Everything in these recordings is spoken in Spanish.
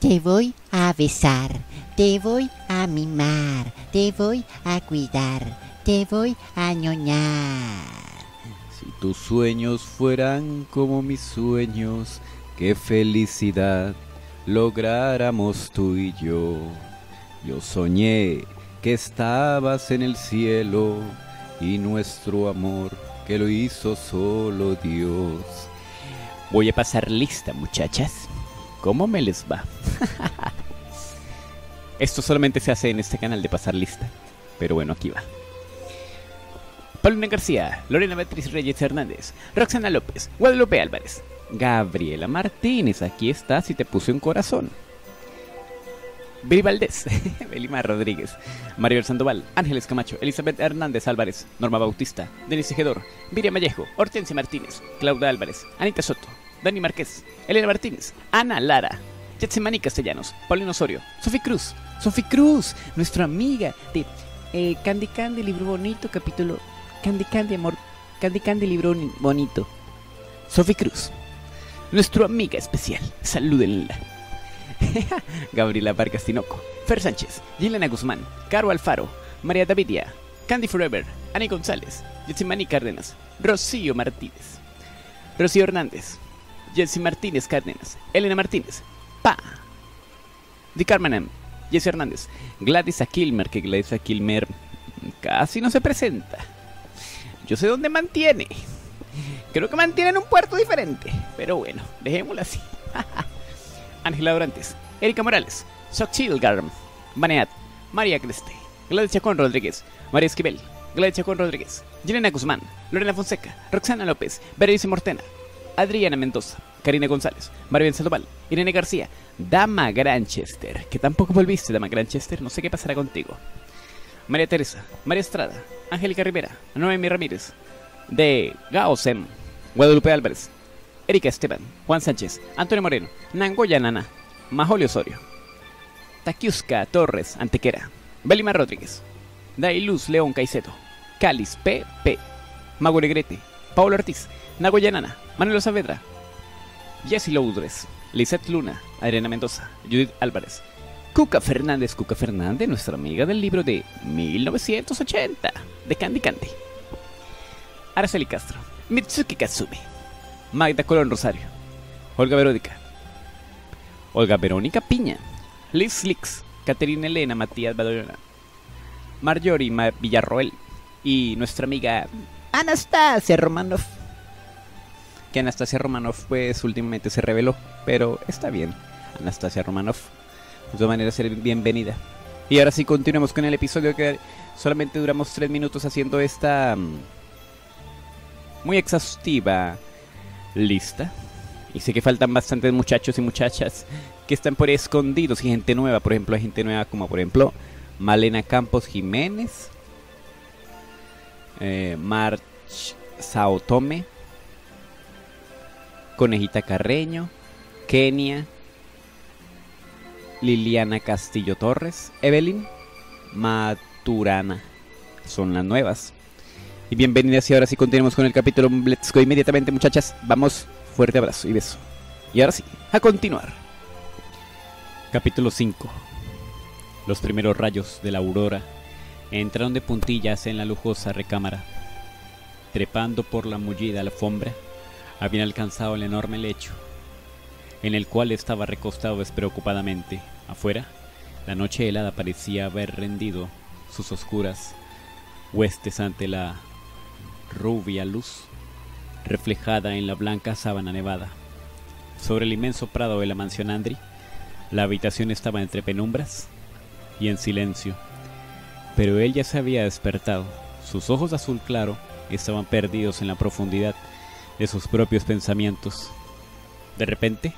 Te voy a besar, te voy a mimar, te voy a cuidar, te voy a ñoñar. Si tus sueños fueran como mis sueños, qué felicidad lográramos tú y yo. Yo soñé que estabas en el cielo y nuestro amor que lo hizo solo Dios. Voy a pasar lista, muchachas. ¿Cómo me les va? Esto solamente se hace en este canal de pasar lista. Pero bueno, aquí va. Paulina García, Lorena Beatriz Reyes Hernández, Roxana López, Guadalupe Álvarez, Gabriela Martínez, aquí está, si te puse un corazón. Viria Valdez, Belima Rodríguez, Mario Sandoval, Ángeles Camacho, Elizabeth Hernández Álvarez, Norma Bautista, Denise Tejedor, Viria Mallejo, Hortensia Martínez, Claudia Álvarez, Anita Soto, Dani Márquez, Elena Martínez, Ana Lara, Jessimani Castellanos, Paulino Osorio, Sophie Cruz, nuestra amiga de Candy Candy, libro bonito, capítulo Candy Candy, amor, Candy Candy, libro bonito. Sophie Cruz, nuestra amiga especial, salúdenla. Gabriela Vargas Tinoco, Fer Sánchez, Yelena Guzmán, Caro Alfaro, María Davidia, Candy Forever, Ani González, Jessimani Cárdenas, Rocío Martínez, Rocío Hernández, Jessie Martínez Cárdenas, Elena Martínez, Pa, Di Carmenem, Jessie Hernández, Gladys Aquilmer, que Gladys Aquilmer casi no se presenta. Yo sé dónde mantiene. Creo que mantienen un puerto diferente, pero bueno, dejémoslo así. Ángela Durantes, Erika Morales, Sochil Garm, Baneat, María Creste, Gladys Chacón Rodríguez, María Esquivel, Gladys Chacón Rodríguez, Yelena Guzmán, Lorena Fonseca, Roxana López, Berenice Mortena, Adriana Mendoza, Karina González, María Sandoval, Irene García, Dama Granchester, que tampoco volviste, Dama Granchester, no sé qué pasará contigo. María Teresa, María Estrada, Angélica Rivera, Noemi Ramírez, de Gaosem, Guadalupe Álvarez, Erika Esteban, Juan Sánchez, Antonio Moreno, Nangoya Nana, Majolio Osorio, Takiuska Torres Antequera, Belima Rodríguez, Dailuz León Caicedo, Cáliz P.P., Mago Negrete, Paolo Ortiz, Nagoya Nana, Manuel Saavedra, Jessy Loudres, Lisette Luna, Adriana Mendoza, Judith Álvarez, Cuca Fernández, nuestra amiga del libro de 1980 de Candy Candy, Araceli Castro, Mitsuki Katsume, Magda Colón Rosario, Olga Verónica Piña, Liz Lix, Caterina Elena Matías Badallona, Marjorie Villarroel y nuestra amiga Anastasia Romanoff, que Anastasia Romanoff pues últimamente se reveló, pero está bien, Anastasia Romanoff de todas maneras será bienvenida. Y ahora sí, continuamos con el episodio, que solamente duramos 3 minutos haciendo esta muy exhaustiva lista. Y sé que faltan bastantes muchachos y muchachas que están por ahí escondidos, y gente nueva. Por ejemplo, hay gente nueva como por ejemplo Malena Campos Jiménez, March Saotome, Conejita Carreño, Kenia, Liliana Castillo Torres, Evelyn Maturana. Son las nuevas. Y bienvenidas, y ahora sí continuamos con el capítulo. Let's go inmediatamente, muchachas. Vamos, fuerte abrazo y beso. Y ahora sí, a continuar. Capítulo 5. Los primeros rayos de la aurora entraron de puntillas en la lujosa recámara. Trepando por la mullida alfombra, habían alcanzado el enorme lecho, en el cual estaba recostado despreocupadamente. Afuera, la noche helada parecía haber rendido sus oscuras huestes ante la rubia luz reflejada en la blanca sábana nevada. Sobre el inmenso prado de la mansión Andri, la habitación estaba entre penumbras y en silencio, pero él ya se había despertado. Sus ojos de azul claro estaban perdidos en la profundidad de sus propios pensamientos. De repente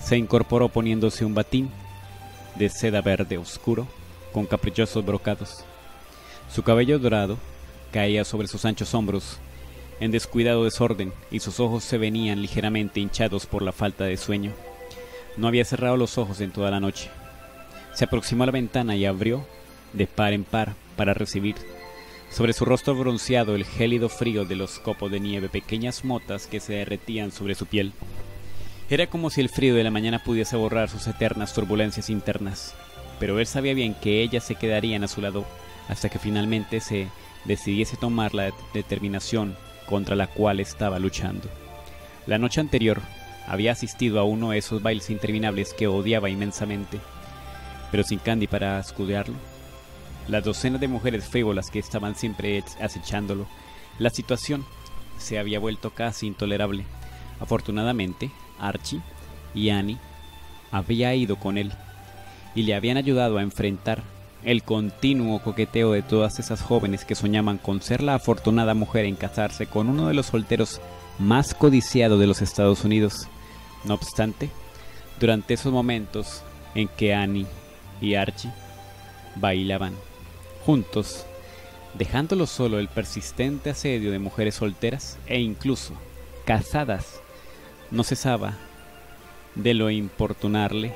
se incorporó poniéndose un batín de seda verde oscuro con caprichosos brocados. Su cabello dorado caía sobre sus anchos hombros en descuidado desorden, y sus ojos se venían ligeramente hinchados por la falta de sueño. No había cerrado los ojos en toda la noche. Se aproximó a la ventana y abrió de par en par para recibir sobre su rostro bronceado el gélido frío de los copos de nieve, pequeñas motas que se derretían sobre su piel. Era como si el frío de la mañana pudiese borrar sus eternas turbulencias internas, pero él sabía bien que ellas se quedarían a su lado hasta que finalmente se decidiese tomar la determinación contra la cual estaba luchando. La noche anterior había asistido a uno de esos bailes interminables que odiaba inmensamente, pero sin Candy para escudarlo, las docenas de mujeres frívolas que estaban siempre acechándolo, la situación se había vuelto casi intolerable. Afortunadamente, Archie y Annie había ido con él y le habían ayudado a enfrentar el continuo coqueteo de todas esas jóvenes que soñaban con ser la afortunada mujer en casarse con uno de los solteros más codiciados de los Estados Unidos. No obstante, durante esos momentos en que Annie y Archie bailaban juntos, dejándolo solo, el persistente asedio de mujeres solteras e incluso casadas no cesaba de lo importunarle,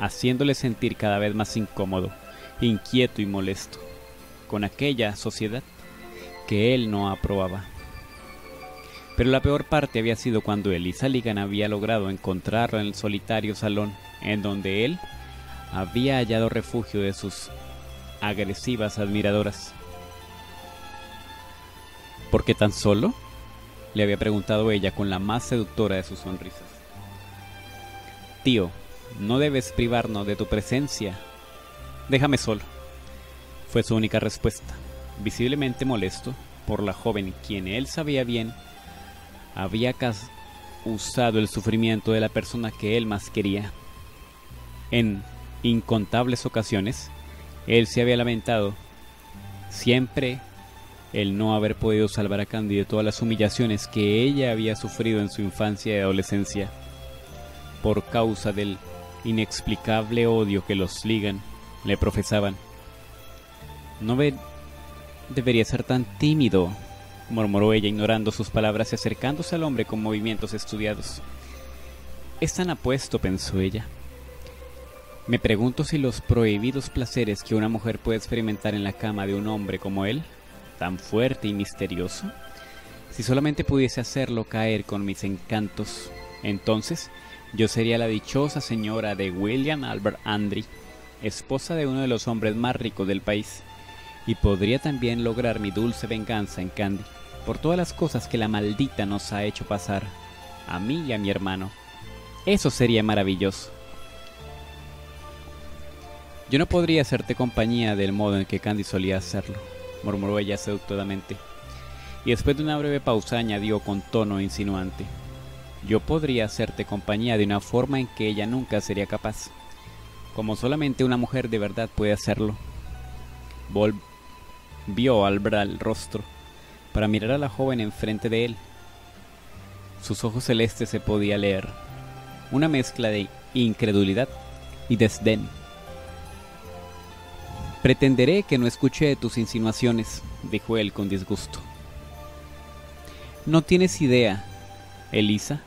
haciéndole sentir cada vez más incómodo, inquieto y molesto con aquella sociedad que él no aprobaba. Pero la peor parte había sido cuando él y Saligan había logrado encontrarlo en el solitario salón en donde él había hallado refugio de sus agresivas admiradoras. —¿Por qué tan solo? —le había preguntado ella con la más seductora de sus sonrisas. —Tío, no debes privarnos de tu presencia. Déjame solo —fue su única respuesta, visiblemente molesto por la joven quien él sabía bien había causado el sufrimiento de la persona que él más quería. En incontables ocasiones él se había lamentado siempre el no haber podido salvar a Candy de todas las humillaciones que ella había sufrido en su infancia y adolescencia por causa del inexplicable odio que los Ligan le profesaban. —No debería ser tan tímido —murmuró ella ignorando sus palabras y acercándose al hombre con movimientos estudiados. —Es tan apuesto —pensó ella—. Me pregunto si los prohibidos placeres que una mujer puede experimentar en la cama de un hombre como él, tan fuerte y misterioso, si solamente pudiese hacerlo caer con mis encantos, entonces yo sería la dichosa señora de William Albert Andry, esposa de uno de los hombres más ricos del país, y podría también lograr mi dulce venganza en Candy por todas las cosas que la maldita nos ha hecho pasar, a mí y a mi hermano. Eso sería maravilloso. —Yo no podría hacerte compañía del modo en que Candy solía hacerlo —murmuró ella seductoramente, y después de una breve pausa añadió con tono insinuante—. Yo podría hacerte compañía de una forma en que ella nunca sería capaz, como solamente una mujer de verdad puede hacerlo. Volvió Albert al rostro para mirar a la joven enfrente de él. Sus ojos celestes se podía leer una mezcla de incredulidad y desdén. —Pretenderé que no escuché tus insinuaciones —dijo él con disgusto—. No tienes idea, Elisa,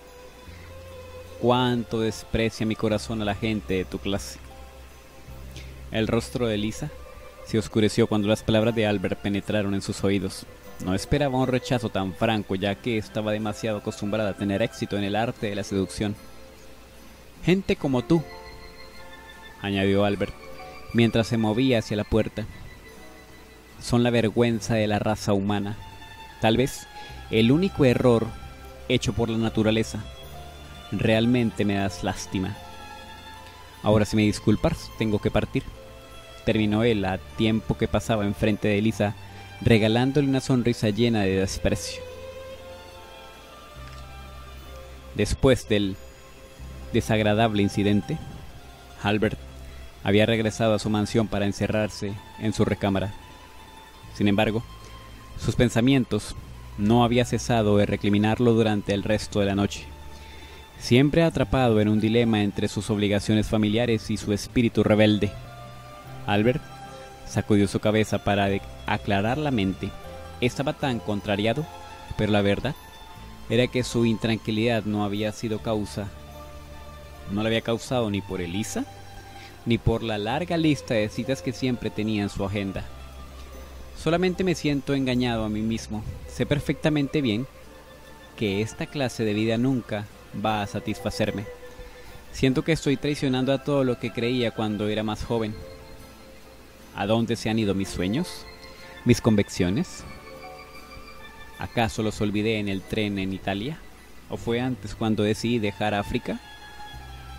cuánto desprecia mi corazón a la gente de tu clase. El rostro de Elisa se oscureció cuando las palabras de Albert penetraron en sus oídos. No esperaba un rechazo tan franco, ya que estaba demasiado acostumbrada a tener éxito en el arte de la seducción. —Gente como tú —añadió Albert mientras se movía hacia la puerta—, son la vergüenza de la raza humana, tal vez el único error hecho por la naturaleza. Realmente me das lástima. Ahora, si me disculpas, tengo que partir —terminó él a tiempo que pasaba enfrente de Elisa, regalándole una sonrisa llena de desprecio. Después del desagradable incidente, Albert había regresado a su mansión para encerrarse en su recámara. Sin embargo, sus pensamientos no habían cesado de recriminarlo durante el resto de la noche, siempre atrapado en un dilema entre sus obligaciones familiares y su espíritu rebelde. Albert sacudió su cabeza para aclarar la mente. Estaba tan contrariado, pero la verdad era que su intranquilidad no la había causado ni por Elisa ni por la larga lista de citas que siempre tenía en su agenda. —Solamente me siento engañado a mí mismo. Sé perfectamente bien que esta clase de vida nunca va a satisfacerme. Siento que estoy traicionando a todo lo que creía cuando era más joven. ¿A dónde se han ido mis sueños? ¿Mis convicciones? ¿Acaso los olvidé en el tren en Italia? ¿O fue antes cuando decidí dejar África?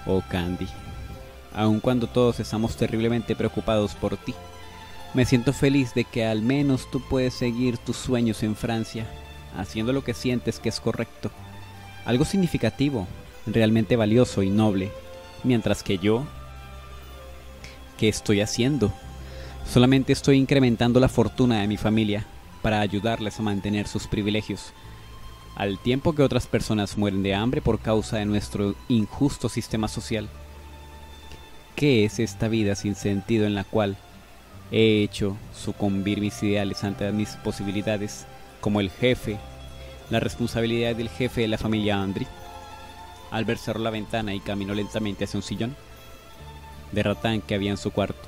Oh, Candy, aun cuando todos estamos terriblemente preocupados por ti, me siento feliz de que al menos tú puedes seguir tus sueños en Francia, haciendo lo que sientes que es correcto. Algo significativo, realmente valioso y noble, mientras que yo, ¿qué estoy haciendo? Solamente estoy incrementando la fortuna de mi familia para ayudarles a mantener sus privilegios, al tiempo que otras personas mueren de hambre por causa de nuestro injusto sistema social. ¿Qué es esta vida sin sentido en la cual he hecho sucumbir mis ideales ante mis posibilidades, como el jefe, la responsabilidad del jefe de la familia Andri? Albert cerró la ventana y caminó lentamente hacia un sillón de ratán que había en su cuarto.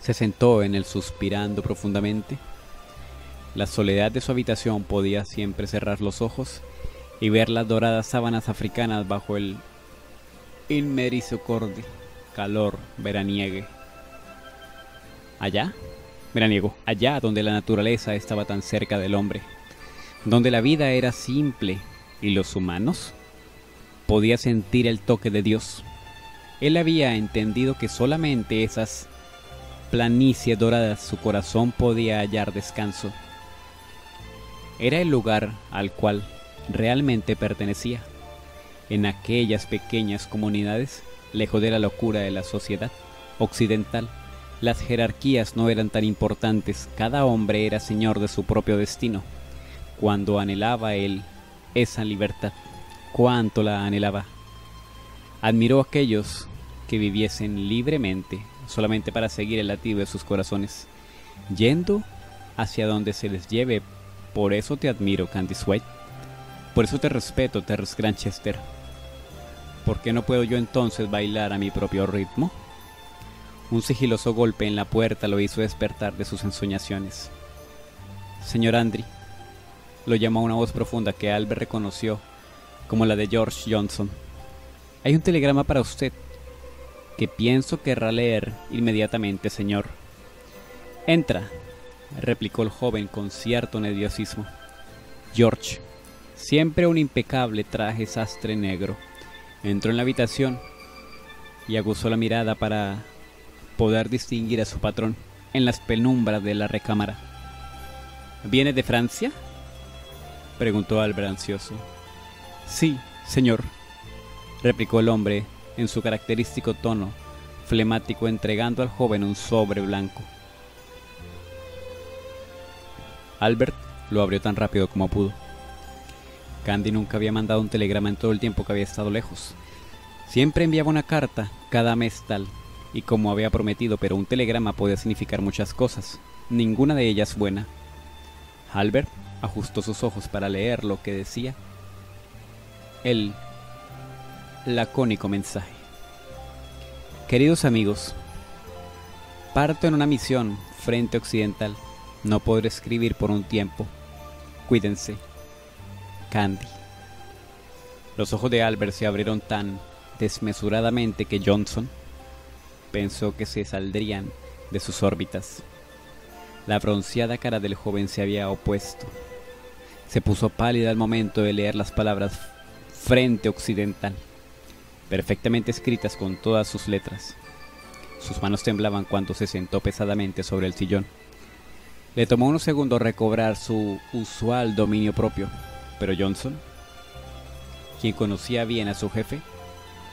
Se sentó en él suspirando profundamente. La soledad de su habitación podía siempre cerrar los ojos y ver las doradas sábanas africanas bajo el inmerisocorde calor veraniego. Allá donde la naturaleza estaba tan cerca del hombre, donde la vida era simple y los humanos, podía sentir el toque de Dios. Él había entendido que solamente esas planicies doradas su corazón podía hallar descanso. Era el lugar al cual realmente pertenecía, en aquellas pequeñas comunidades, lejos de la locura de la sociedad occidental. Las jerarquías no eran tan importantes, cada hombre era señor de su propio destino. Cuando anhelaba él esa libertad, cuánto la anhelaba. Admiró a aquellos que viviesen libremente, solamente para seguir el latido de sus corazones, yendo hacia donde se les lleve. Por eso te admiro, Candice White. Por eso te respeto, Terence Granchester. ¿Por qué no puedo yo entonces bailar a mi propio ritmo? Un sigiloso golpe en la puerta lo hizo despertar de sus ensoñaciones. Señor Andri, lo llamó una voz profunda que Albert reconoció como la de George Johnson. Hay un telegrama para usted que pienso querrá leer inmediatamente, señor. Entra, replicó el joven con cierto nerviosismo. George, siempre un impecable traje sastre negro, entró en la habitación y aguzó la mirada para poder distinguir a su patrón en las penumbras de la recámara. ¿Viene de Francia?, preguntó Albert ansioso. Sí, señor, replicó el hombre en su característico tono flemático, entregando al joven un sobre blanco. Albert lo abrió tan rápido como pudo. Candy nunca había mandado un telegrama en todo el tiempo que había estado lejos. Siempre enviaba una carta cada mes tal y como había prometido, pero un telegrama podía significar muchas cosas, ninguna de ellas buena. Albert ajustó sus ojos para leer lo que decía el lacónico mensaje. Queridos amigos, parto en una misión frente occidental. No podré escribir por un tiempo. Cuídense. Candy. Los ojos de Albert se abrieron tan desmesuradamente que Johnson pensó que se saldrían de sus órbitas. La bronceada cara del joven se había opuesto. Se puso pálida al momento de leer las palabras frente occidental, perfectamente escritas con todas sus letras. Sus manos temblaban cuando se sentó pesadamente sobre el sillón. Le tomó unos segundos recobrar su usual dominio propio. Pero Johnson, quien conocía bien a su jefe,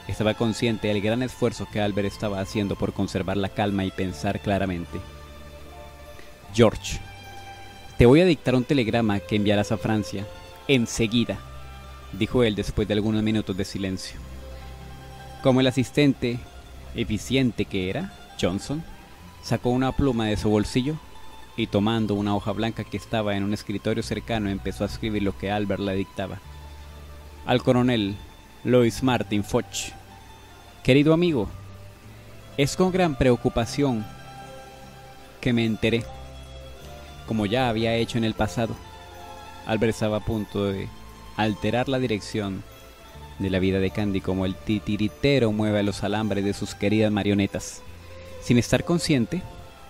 estaba consciente del gran esfuerzo que Albert estaba haciendo por conservar la calma y pensar claramente. George, te voy a dictar un telegrama que enviarás a Francia enseguida, dijo él después de algunos minutos de silencio. Como el asistente eficiente que era, Johnson sacó una pluma de su bolsillo y tomando una hoja blanca que estaba en un escritorio cercano empezó a escribir lo que Albert le dictaba. Al coronel Lois Martin Foch. Querido amigo, es con gran preocupación que me enteré, como ya había hecho en el pasado. Albert estaba a punto de alterar la dirección de la vida de Candy como el titiritero mueve los alambres de sus queridas marionetas, sin estar consciente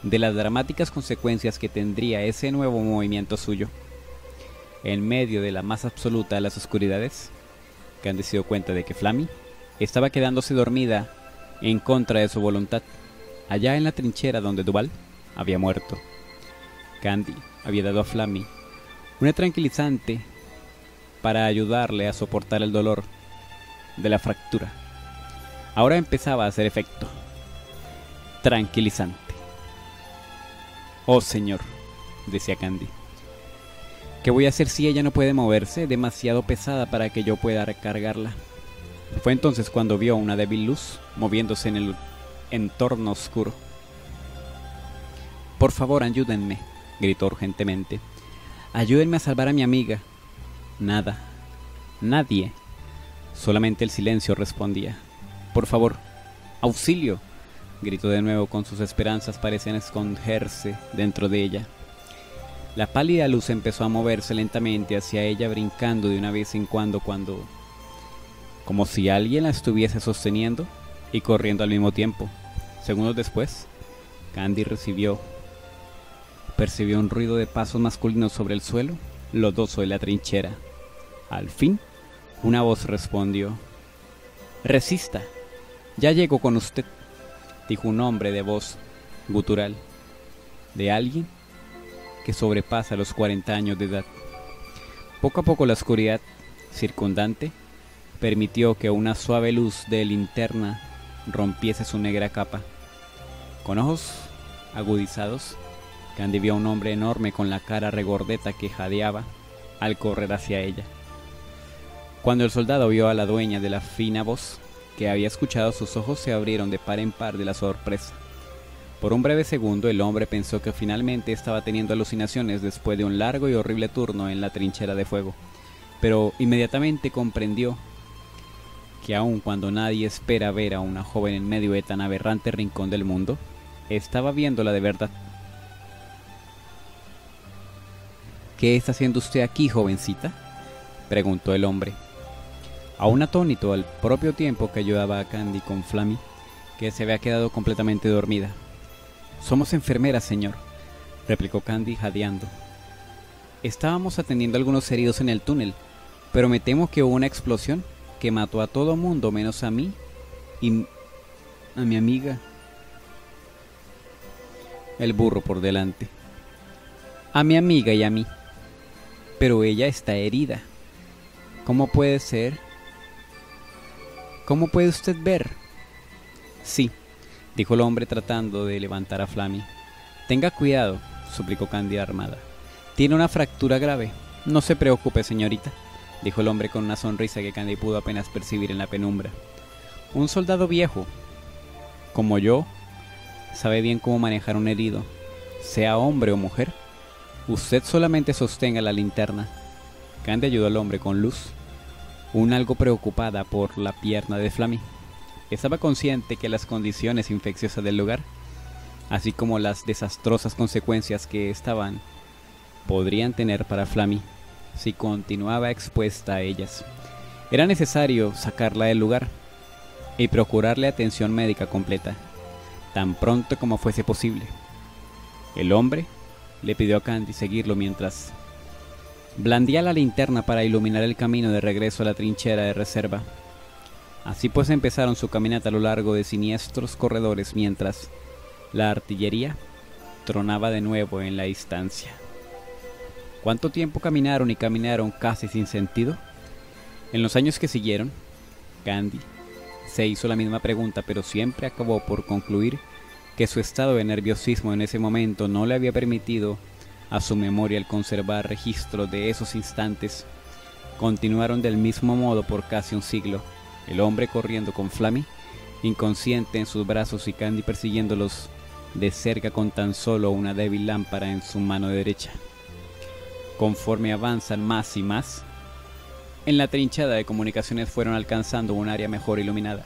de las dramáticas consecuencias que tendría ese nuevo movimiento suyo. En medio de la más absoluta de las oscuridades, Candy se dio cuenta de que Flammy estaba quedándose dormida en contra de su voluntad, allá en la trinchera donde Duval había muerto. Candy había dado a Flammy una tranquilizante para ayudarle a soportar el dolor de la fractura. Ahora empezaba a hacer efecto. Tranquilizante. Oh señor, decía Candy, ¿qué voy a hacer si ella no puede moverse? Demasiado pesada para que yo pueda cargarla. Fue entonces cuando vio una débil luz moviéndose en el entorno oscuro. Por favor, ayúdenme, gritó urgentemente. Ayúdenme a salvar a mi amiga. Nada. Nadie. Solamente el silencio respondía. Por favor, auxilio, gritó de nuevo, con sus esperanzas parecían esconderse dentro de ella. La pálida luz empezó a moverse lentamente hacia ella, brincando de una vez en cuando, como si alguien la estuviese sosteniendo y corriendo al mismo tiempo. Segundos después, Candy percibió un ruido de pasos masculinos sobre el suelo lodoso de la trinchera. Al fin, una voz respondió. —¡Resista! Ya llego con usted —dijo un hombre de voz gutural, de alguien que sobrepasa los 40 años de edad. Poco a poco la oscuridad circundante permitió que una suave luz de linterna rompiese su negra capa. Con ojos agudizados, Candy vio a un hombre enorme con la cara regordeta que jadeaba al correr hacia ella. Cuando el soldado vio a la dueña de la fina voz que había escuchado, sus ojos se abrieron de par en par de la sorpresa. Por un breve segundo el hombre pensó que finalmente estaba teniendo alucinaciones después de un largo y horrible turno en la trinchera de fuego, pero inmediatamente comprendió que aun cuando nadie espera ver a una joven en medio de tan aberrante rincón del mundo, estaba viéndola de verdad. —¿Qué está haciendo usted aquí, jovencita? —preguntó el hombre. Aún atónito al propio tiempo que ayudaba a Candy con Flammy, que se había quedado completamente dormida. —Somos enfermeras, señor —replicó Candy jadeando—. Estábamos atendiendo a algunos heridos en el túnel, pero me temo que hubo una explosión que mató a todo mundo menos a mí y a mi amiga. El burro por delante. —A mi amiga y a mí. Pero ella está herida. ¿Cómo puede ser? ¿Cómo puede usted ver? —Sí —dijo el hombre tratando de levantar a Flammy. —Tenga cuidado —suplicó Candy armada—. Tiene una fractura grave. —No se preocupe, señorita —dijo el hombre con una sonrisa que Candy pudo apenas percibir en la penumbra—. Un soldado viejo como yo sabe bien cómo manejar un herido, sea hombre o mujer. Usted solamente sostenga la linterna. Candy ayudó al hombre con luz, un algo preocupada por la pierna de Flammy. Estaba consciente que las condiciones infecciosas del lugar, así como las desastrosas consecuencias que podrían tener para Flammy si continuaba expuesta a ellas. Era necesario sacarla del lugar y procurarle atención médica completa, tan pronto como fuese posible. El hombre le pidió a Candy seguirlo mientras blandía la linterna para iluminar el camino de regreso a la trinchera de reserva. Así pues empezaron su caminata a lo largo de siniestros corredores mientras la artillería tronaba de nuevo en la distancia. ¿Cuánto tiempo caminaron y caminaron casi sin sentido? En los años que siguieron, Candy se hizo la misma pregunta, pero siempre acabó por concluir que su estado de nerviosismo en ese momento no le había permitido a su memoria el conservar registro de esos instantes. Continuaron del mismo modo por casi un siglo, el hombre corriendo con Flammy inconsciente en sus brazos y Candy persiguiéndolos de cerca con tan solo una débil lámpara en su mano derecha. Conforme avanzan más y más en la trinchera de comunicaciones, fueron alcanzando un área mejor iluminada,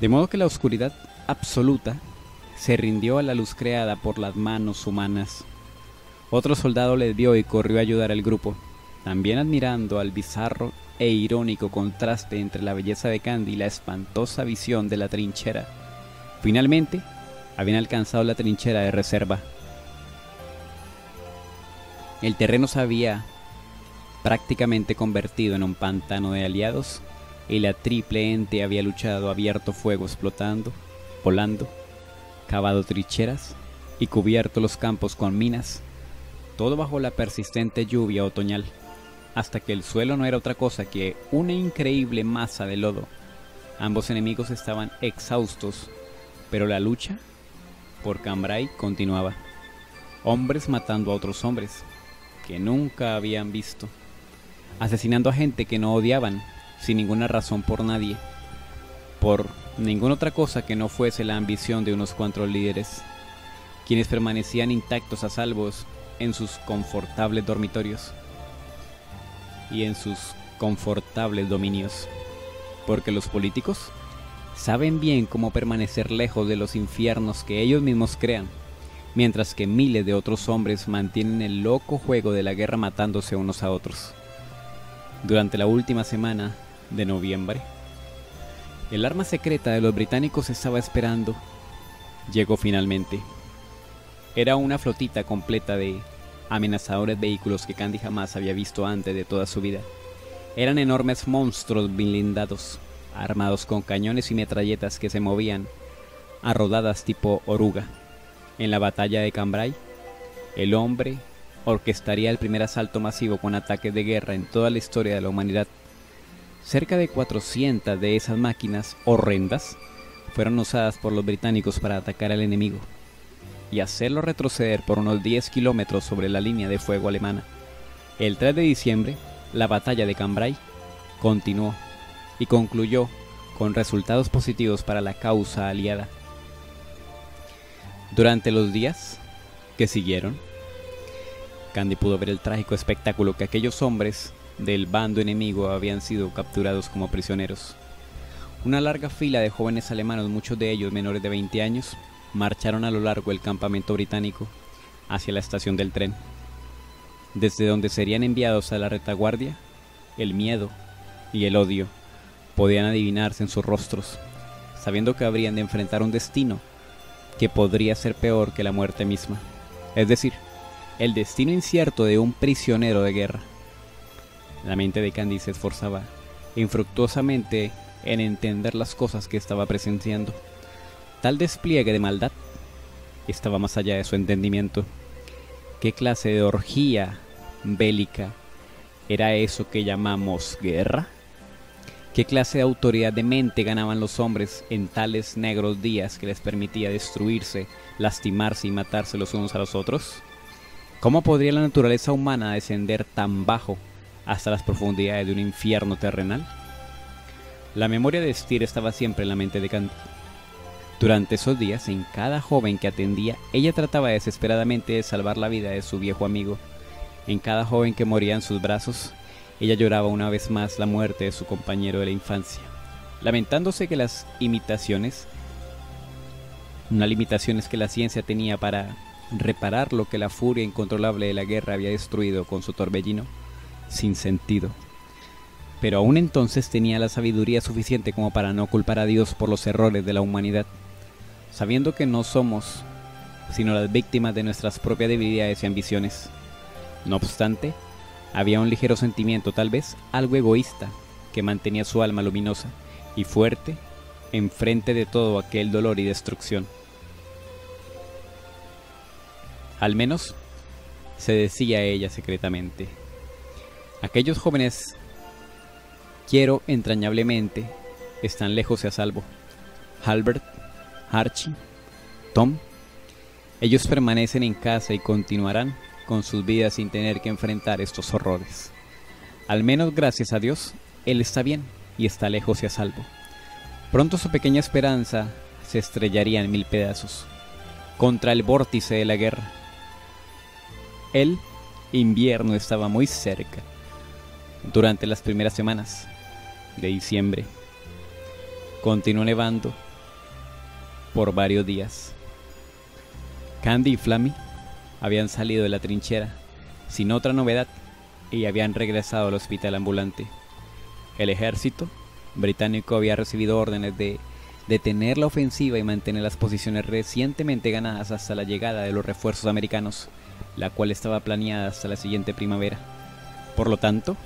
de modo que la oscuridad absoluta se rindió a la luz creada por las manos humanas. Otro soldado les vio y corrió a ayudar al grupo. también admirando al bizarro e irónico contraste entre la belleza de Candy y la espantosa visión de la trinchera. Finalmente, habían alcanzado la trinchera de reserva. El terreno se había prácticamente convertido en un pantano de aliados y la triple ente había luchado, abierto fuego, explotando, volando, cavado trincheras y cubierto los campos con minas, todo bajo la persistente lluvia otoñal, hasta que el suelo no era otra cosa que una increíble masa de lodo. Ambos enemigos estaban exhaustos, pero la lucha por Cambrai continuaba. Hombres matando a otros hombres que nunca habían visto, asesinando a gente que no odiaban, sin ninguna razón por nadie, por ninguna otra cosa que no fuese la ambición de unos cuantos líderes, quienes permanecían intactos a salvos en sus confortables dormitorios y en sus confortables dominios, porque los políticos saben bien cómo permanecer lejos de los infiernos que ellos mismos crean, mientras que miles de otros hombres mantienen el loco juego de la guerra matándose unos a otros. Durante la última semana de noviembre, el arma secreta de los británicos estaba esperando. Llegó finalmente. Era una flotita completa de amenazadores vehículos que Candy jamás había visto antes de toda su vida. Eran enormes monstruos blindados, armados con cañones y metralletas que se movían a rodadas tipo oruga. En la batalla de Cambrai, el hombre orquestaría el primer asalto masivo con ataques de guerra en toda la historia de la humanidad. Cerca de 400 de esas máquinas horrendas fueron usadas por los británicos para atacar al enemigo y hacerlo retroceder por unos 10 kilómetros sobre la línea de fuego alemana. El 3 de diciembre, la batalla de Cambrai continuó y concluyó con resultados positivos para la causa aliada. Durante los días que siguieron, Candy pudo ver el trágico espectáculo que aquellos hombres del bando enemigo habían sido capturados como prisioneros. Una larga fila de jóvenes alemanos, muchos de ellos menores de 20 años, marcharon a lo largo del campamento británico hacia la estación del tren, desde donde serían enviados a la retaguardia. El miedo y el odio podían adivinarse en sus rostros, sabiendo que habrían de enfrentar un destino que podría ser peor que la muerte misma, es decir, el destino incierto de un prisionero de guerra. La mente de Candy se esforzaba infructuosamente en entender las cosas que estaba presenciando. Tal despliegue de maldad estaba más allá de su entendimiento. ¿Qué clase de orgía bélica era eso que llamamos guerra? ¿Qué clase de autoridad de mente ganaban los hombres en tales negros días que les permitía destruirse, lastimarse y matarse los unos a los otros? ¿Cómo podría la naturaleza humana descender tan bajo hasta las profundidades de un infierno terrenal? La memoria de Steer estaba siempre en la mente de Candy. Durante esos días, en cada joven que atendía, ella trataba desesperadamente de salvar la vida de su viejo amigo. En cada joven que moría en sus brazos, ella lloraba una vez más la muerte de su compañero de la infancia, lamentándose que las limitaciones que la ciencia tenía para reparar lo que la furia incontrolable de la guerra había destruido con su torbellino sin sentido. Pero aún entonces tenía la sabiduría suficiente como para no culpar a Dios por los errores de la humanidad, sabiendo que no somos sino las víctimas de nuestras propias debilidades y ambiciones. No obstante, había un ligero sentimiento, tal vez algo egoísta, que mantenía su alma luminosa y fuerte enfrente de todo aquel dolor y destrucción. Al menos, se decía ella secretamente. Aquellos jóvenes, quiero entrañablemente, están lejos y a salvo. Albert, Archie, Tom, ellos permanecen en casa y continuarán con sus vidas sin tener que enfrentar estos horrores. Al menos, gracias a Dios, él está bien y está lejos y a salvo. Pronto su pequeña esperanza se estrellaría en mil pedazos contra el vórtice de la guerra. El invierno estaba muy cerca. Durante las primeras semanas de diciembre, continuó nevando por varios días. Candy y Flammy habían salido de la trinchera sin otra novedad y habían regresado al hospital ambulante. El ejército británico había recibido órdenes de detener la ofensiva y mantener las posiciones recientemente ganadas hasta la llegada de los refuerzos americanos, la cual estaba planeada hasta la siguiente primavera. Por lo tanto,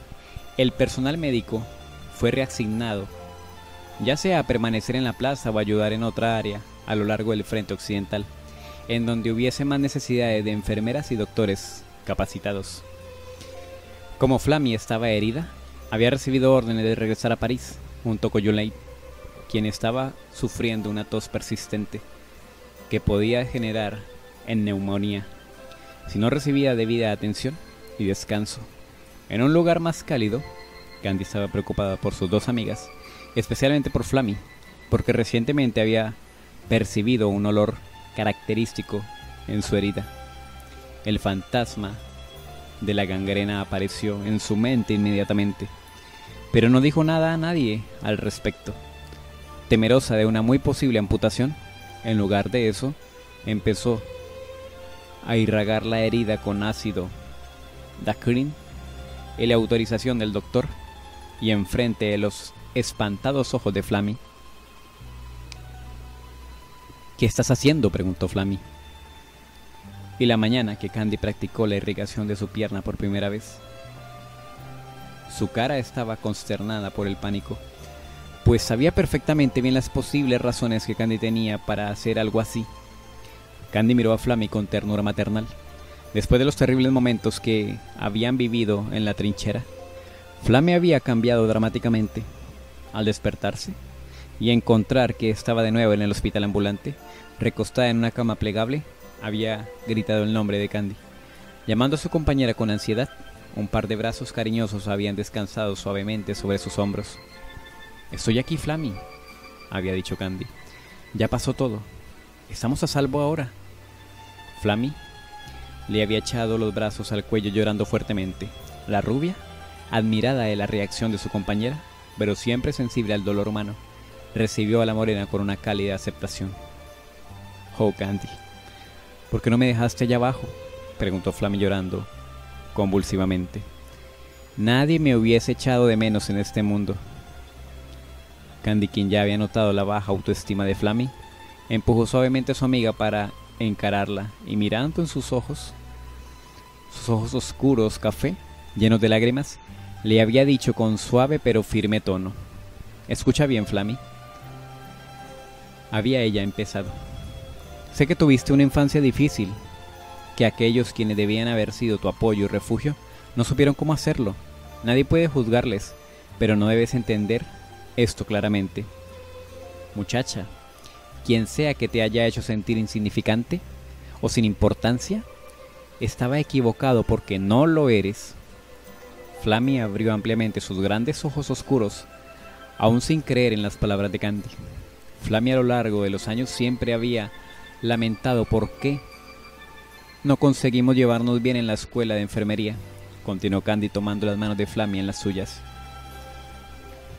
el personal médico fue reasignado, ya sea a permanecer en la plaza o ayudar en otra área a lo largo del frente occidental, en donde hubiese más necesidades de enfermeras y doctores capacitados. Como Flammy estaba herida, había recibido órdenes de regresar a París junto con Yolande, quien estaba sufriendo una tos persistente que podía generar en neumonía si no recibía debida atención y descanso. En un lugar más cálido, Candy estaba preocupada por sus dos amigas, especialmente por Flammy, porque recientemente había percibido un olor característico en su herida. El fantasma de la gangrena apareció en su mente inmediatamente, pero no dijo nada a nadie al respecto. Temerosa de una muy posible amputación, en lugar de eso, empezó a irrigar la herida con ácido dacrin y la autorización del doctor, y enfrente de los espantados ojos de Flammy. ¿Qué estás haciendo?, preguntó Flammy. Y la mañana que Candy practicó la irrigación de su pierna por primera vez, su cara estaba consternada por el pánico, pues sabía perfectamente bien las posibles razones que Candy tenía para hacer algo así. Candy miró a Flammy con ternura maternal. Después de los terribles momentos que habían vivido en la trinchera, Flammy había cambiado dramáticamente. Al despertarse y encontrar que estaba de nuevo en el hospital ambulante, recostada en una cama plegable, había gritado el nombre de Candy, llamando a su compañera con ansiedad. Un par de brazos cariñosos habían descansado suavemente sobre sus hombros. «Estoy aquí, Flammy», había dicho Candy. «Ya pasó todo. Estamos a salvo ahora». Flammy le había echado los brazos al cuello llorando fuertemente. La rubia, admirada de la reacción de su compañera, pero siempre sensible al dolor humano, recibió a la morena con una cálida aceptación. «Oh, Candy, ¿por qué no me dejaste allá abajo?», preguntó Flammy llorando convulsivamente. «Nadie me hubiese echado de menos en este mundo». Candy, quien ya había notado la baja autoestima de Flammy, empujó suavemente a su amiga para encararla, y mirando en sus ojos oscuros café, llenos de lágrimas, le había dicho con suave pero firme tono: «Escucha bien, Flammy». Había ella empezado: «Sé que tuviste una infancia difícil, que aquellos quienes debían haber sido tu apoyo y refugio no supieron cómo hacerlo. Nadie puede juzgarles, pero no debes entender esto claramente. Muchacha, quien sea que te haya hecho sentir insignificante o sin importancia, estaba equivocado porque no lo eres». Flammy abrió ampliamente sus grandes ojos oscuros, aún sin creer en las palabras de Candy. Flammy a lo largo de los años siempre había lamentado por qué no conseguimos llevarnos bien en la escuela de enfermería, continuó Candy tomando las manos de Flammy en las suyas.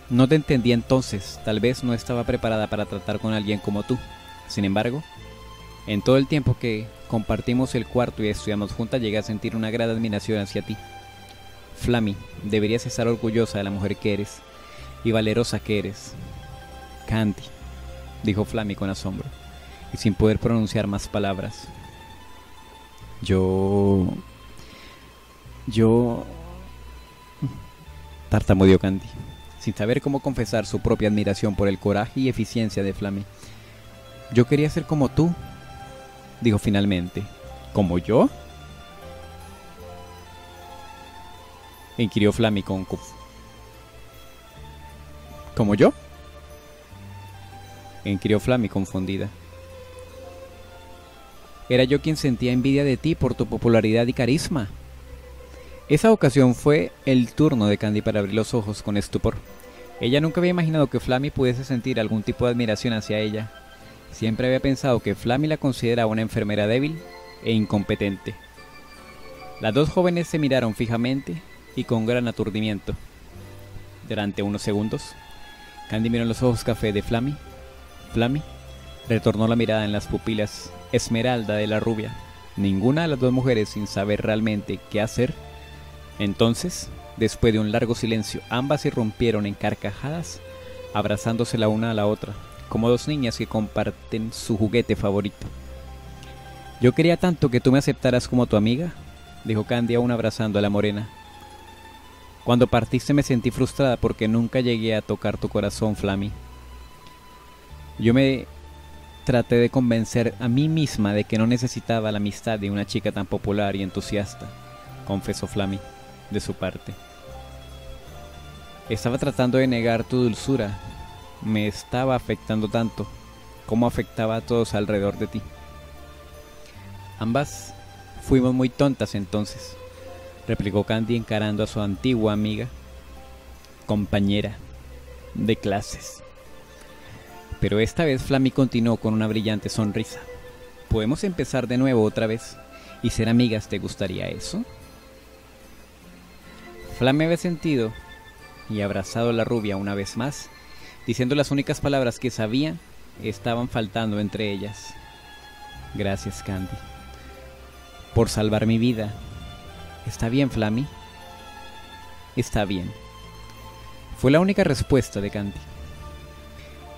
«No te entendí entonces. Tal vez no estaba preparada para tratar con alguien como tú. Sin embargo, en todo el tiempo que compartimos el cuarto y estudiamos juntas, llegué a sentir una gran admiración hacia ti. Flammy, deberías estar orgullosa de la mujer que eres y valerosa que eres». «Candy», dijo Flammy con asombro y sin poder pronunciar más palabras. Yo... tartamudeó Candy, sin saber cómo confesar su propia admiración por el coraje y eficiencia de Flammy. «Yo quería ser como tú», dijo finalmente. «¿Como yo?», inquirió Flammy con «¿Como yo?», inquirió Flammy confundida. «Era yo quien sentía envidia de ti por tu popularidad y carisma». Esa ocasión fue el turno de Candy para abrir los ojos con estupor. Ella nunca había imaginado que Flammy pudiese sentir algún tipo de admiración hacia ella. Siempre había pensado que Flammy la consideraba una enfermera débil e incompetente. Las dos jóvenes se miraron fijamente y con gran aturdimiento. Durante unos segundos, Candy miró en los ojos café de Flammy. Flammy retornó la mirada en las pupilas esmeralda de la rubia. Ninguna de las dos mujeres, sin saber realmente qué hacer, Entonces, después de un largo silencio, ambas se rompieron en carcajadas, abrazándose la una a la otra, como dos niñas que comparten su juguete favorito. «Yo quería tanto que tú me aceptaras como tu amiga», dijo Candy aún abrazando a la morena. «Cuando partiste me sentí frustrada porque nunca llegué a tocar tu corazón, Flammy. Yo me traté de convencer a mí misma de que no necesitaba la amistad de una chica tan popular y entusiasta», confesó Flammy de su parte. «Estaba tratando de negar tu dulzura. Me estaba afectando tanto, como afectaba a todos alrededor de ti. Ambas fuimos muy tontas entonces», replicó Candy encarando a su antigua amiga, compañera de clases. Pero esta vez Flammy continuó con una brillante sonrisa. «Podemos empezar de nuevo otra vez y ser amigas, ¿te gustaría eso?». Flammy había sentido y abrazado a la rubia una vez más, diciendo las únicas palabras que sabía estaban faltando entre ellas. «Gracias, Candy, por salvar mi vida. ¿Está bien, Flammy? Está bien», fue la única respuesta de Candy.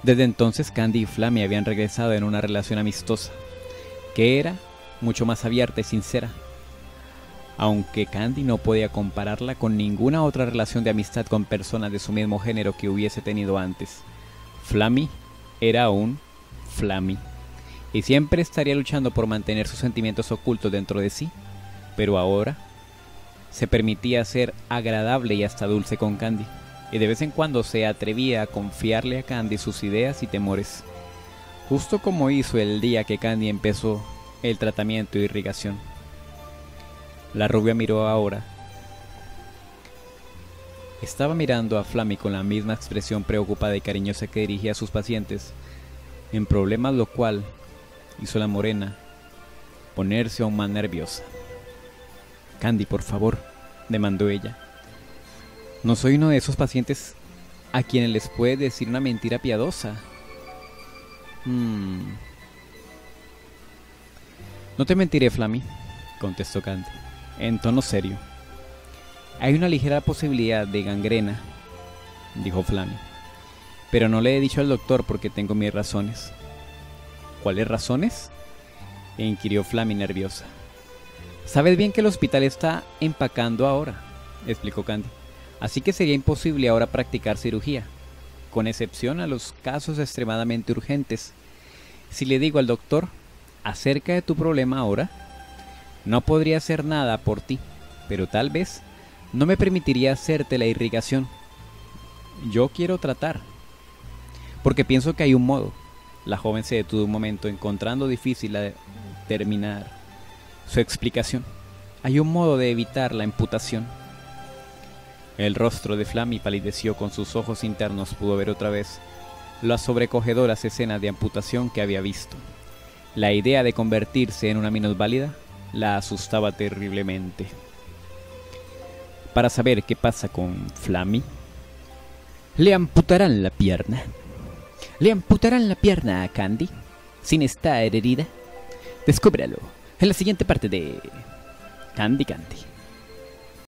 Desde entonces Candy y Flammy habían regresado en una relación amistosa, que era mucho más abierta y sincera, aunque Candy no podía compararla con ninguna otra relación de amistad con personas de su mismo género que hubiese tenido antes. Flammy era aún Flammy, y siempre estaría luchando por mantener sus sentimientos ocultos dentro de sí, pero ahora se permitía ser agradable y hasta dulce con Candy, y de vez en cuando se atrevía a confiarle a Candy sus ideas y temores, justo como hizo el día que Candy empezó el tratamiento de irrigación. La rubia miró ahora. Estaba mirando a Flammy con la misma expresión preocupada y cariñosa que dirigía a sus pacientes en problemas, lo cual hizo la morena ponerse aún más nerviosa. «Candy, por favor», demandó ella. «No soy uno de esos pacientes a quienes les puede decir una mentira piadosa». «No te mentiré, Flammy», contestó Candy, en tono serio. «Hay una ligera posibilidad de gangrena», dijo Flammy, «pero no le he dicho al doctor porque tengo mis razones». «¿Cuáles razones?», inquirió Flammy nerviosa. «Sabes bien que el hospital está empacando ahora», explicó Candy. «Así que sería imposible ahora practicar cirugía, con excepción a los casos extremadamente urgentes. Si le digo al doctor acerca de tu problema ahora, no podría hacer nada por ti, pero tal vez no me permitiría hacerte la irrigación. Yo quiero tratar, porque pienso que hay un modo». La joven se detuvo un momento, encontrando difícil terminar su explicación. «Hay un modo de evitar la amputación». El rostro de Flammy palideció. Con sus ojos internos pudo ver otra vez las sobrecogedoras escenas de amputación que había visto. La idea de convertirse en una minusválida la asustaba terriblemente. Para saber qué pasa con Flammy, «le amputarán la pierna. Le amputarán la pierna a Candy, sin estar herida. Descúbralo en la siguiente parte de Candy Candy».